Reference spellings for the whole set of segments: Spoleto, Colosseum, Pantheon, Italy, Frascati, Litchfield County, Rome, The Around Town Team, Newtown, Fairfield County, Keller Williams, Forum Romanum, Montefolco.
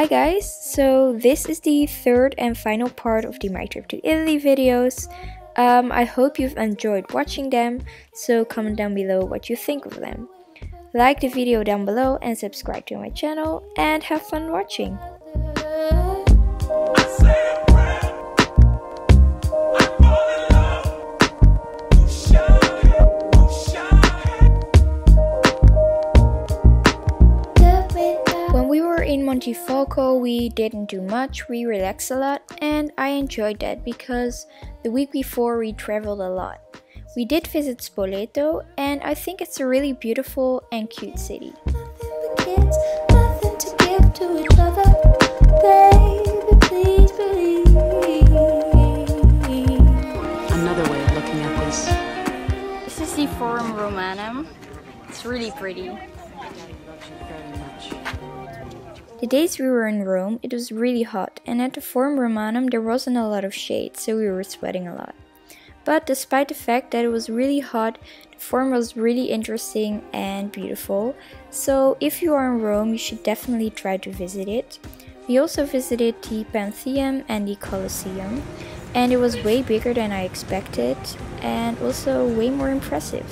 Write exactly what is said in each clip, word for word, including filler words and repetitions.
Hi guys, so this is the third and final part of the My Trip to Italy videos. Um, I hope you've enjoyed watching them, so comment down below what you think of them. Like the video down below and subscribe to my channel and have fun watching. In Montefolco we didn't do much, we relaxed a lot, and I enjoyed that because the week before we traveled a lot. We did visit Spoleto and I think it's a really beautiful and cute city. Another way of looking at this. This is the Forum Romanum. It's really pretty. The days we were in Rome, it was really hot, and at the Forum Romanum there wasn't a lot of shade, so we were sweating a lot. But despite the fact that it was really hot, the Forum was really interesting and beautiful, so if you are in Rome, you should definitely try to visit it. We also visited the Pantheon and the Colosseum, and it was way bigger than I expected, and also way more impressive.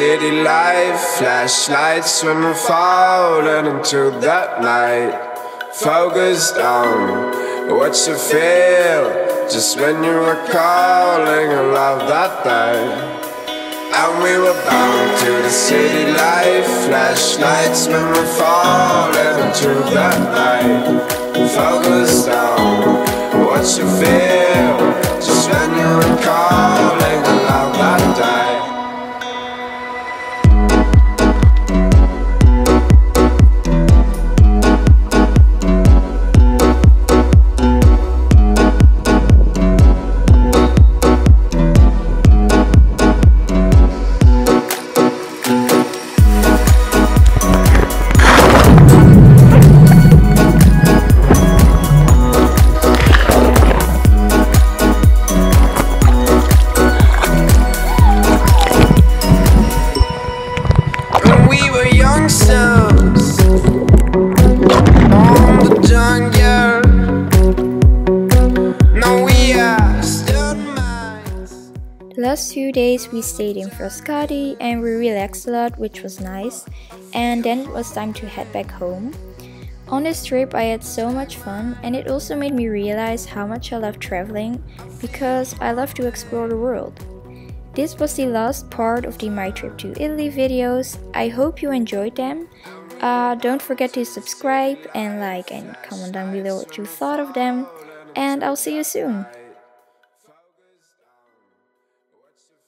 City life, flashlights when we're falling into that night. Focused on what you feel, just when you were calling a love that night. And we were bound to the city life, flashlights when we're falling into that night. Focused on what you feel, just when you were calling a love that night. Last few days we stayed in Frascati and we relaxed a lot, which was nice, and then it was time to head back home. On this trip I had so much fun, and it also made me realize how much I love traveling because I love to explore the world. This was the last part of the My Trip to Italy videos. I hope you enjoyed them. Uh, don't forget to subscribe and like and comment down below what you thought of them, and I'll see you soon!